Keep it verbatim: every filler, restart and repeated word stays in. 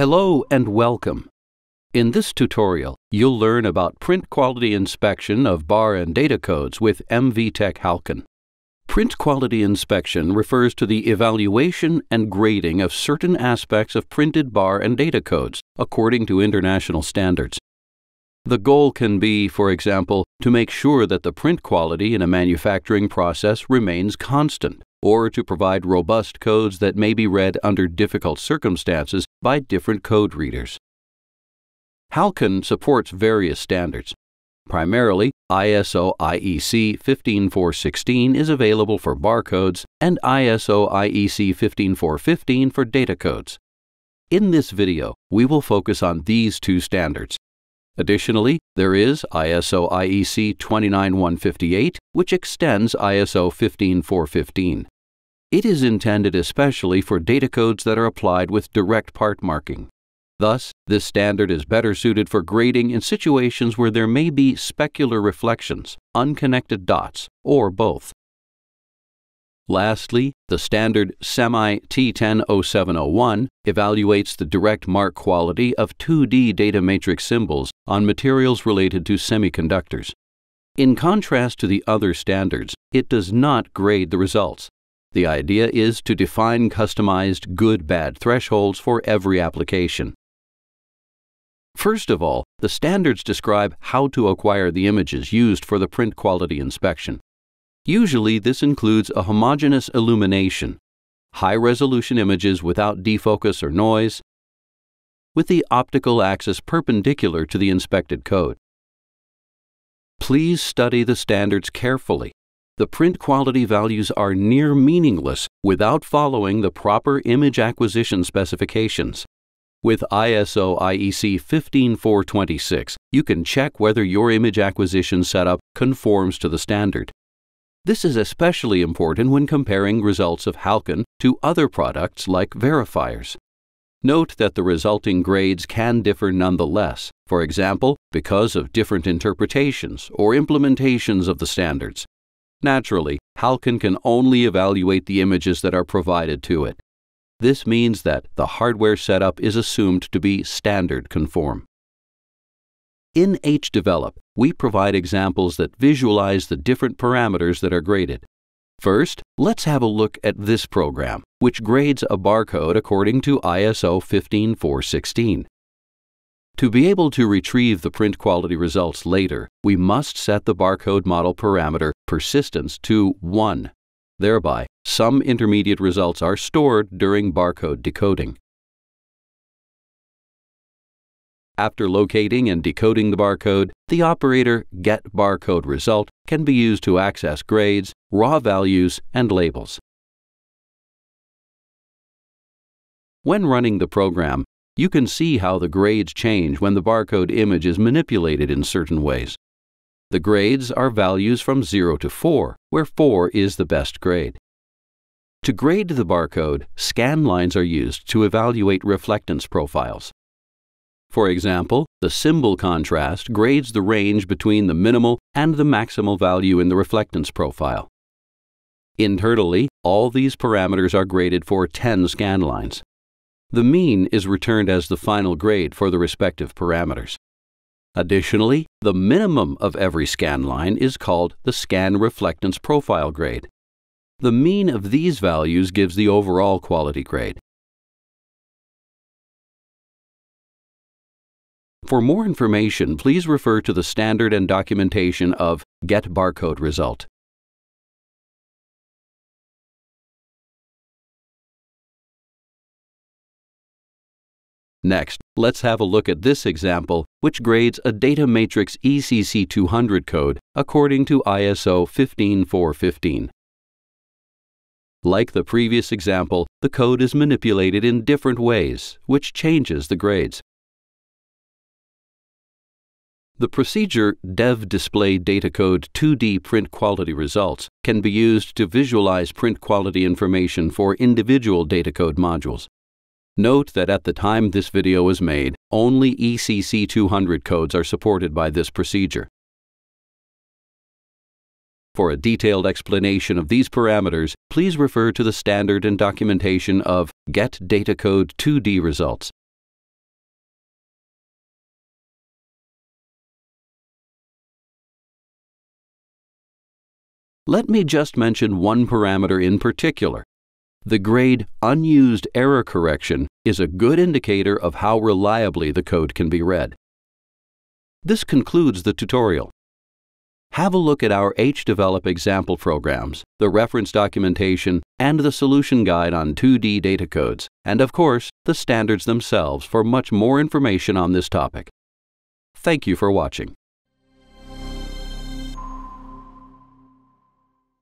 Hello and welcome. In this tutorial, you'll learn about print quality inspection of bar and data codes with MVTec HALCON. Print quality inspection refers to the evaluation and grading of certain aspects of printed bar and data codes according to international standards. The goal can be, for example, to make sure that the print quality in a manufacturing process remains constant, or to provide robust codes that may be read under difficult circumstances by different code readers. HALCON supports various standards. Primarily, I S O I E C fifteen four sixteen is available for barcodes and I S O I E C fifteen four fifteen for data codes. In this video, we will focus on these two standards. Additionally, there is I S O I E C two nine one five eight, which extends I S O fifteen four fifteen. It is intended especially for data codes that are applied with direct part marking. Thus, this standard is better suited for grading in situations where there may be specular reflections, unconnected dots, or both. Lastly, the standard SEMI T ten dash oh seven oh one evaluates the direct mark quality of two D data matrix symbols on materials related to semiconductors. In contrast to the other standards, it does not grade the results. The idea is to define customized good-bad thresholds for every application. First of all, the standards describe how to acquire the images used for the print quality inspection. Usually, this includes a homogeneous illumination, high-resolution images without defocus or noise, with the optical axis perpendicular to the inspected code. Please study the standards carefully. The print quality values are near meaningless without following the proper image acquisition specifications. With I S O I E C fifteen four twenty-six, you can check whether your image acquisition setup conforms to the standard. This is especially important when comparing results of HALCON to other products like verifiers. Note that the resulting grades can differ nonetheless, for example, because of different interpretations or implementations of the standards. Naturally, HALCON can only evaluate the images that are provided to it. This means that the hardware setup is assumed to be standard conform. In HDevelop, we provide examples that visualize the different parameters that are graded. First, let's have a look at this program, which grades a barcode according to I S O fifteen four sixteen. To be able to retrieve the print quality results later, we must set the barcode model parameter persistence to one. Thereby, some intermediate results are stored during barcode decoding. After locating and decoding the barcode, the operator get barcode result can be used to access grades, raw values, and labels. When running the program, you can see how the grades change when the barcode image is manipulated in certain ways. The grades are values from zero to four, where four is the best grade. To grade the barcode, scan lines are used to evaluate reflectance profiles. For example, the symbol contrast grades the range between the minimal and the maximal value in the reflectance profile. Internally, all these parameters are graded for ten scan lines. The mean is returned as the final grade for the respective parameters. Additionally, the minimum of every scan line is called the Scan Reflectance Profile Grade. The mean of these values gives the overall quality grade. For more information, please refer to the standard and documentation of get barcode result. Next, let's have a look at this example, which grades a Data Matrix E C C two hundred code according to I S O fifteen four fifteen. Like the previous example, the code is manipulated in different ways, which changes the grades. The procedure Dev Display Data Code two D Print Quality Results can be used to visualize print quality information for individual data code modules. Note that at the time this video was made, only E C C two hundred codes are supported by this procedure. For a detailed explanation of these parameters, please refer to the standard and documentation of get data code two D results. Let me just mention one parameter in particular. The grade Unused Error Correction is a good indicator of how reliably the code can be read. This concludes the tutorial. Have a look at our HDevelop example programs, the reference documentation, and the solution guide on two D data codes, and of course, the standards themselves for much more information on this topic. Thank you for watching.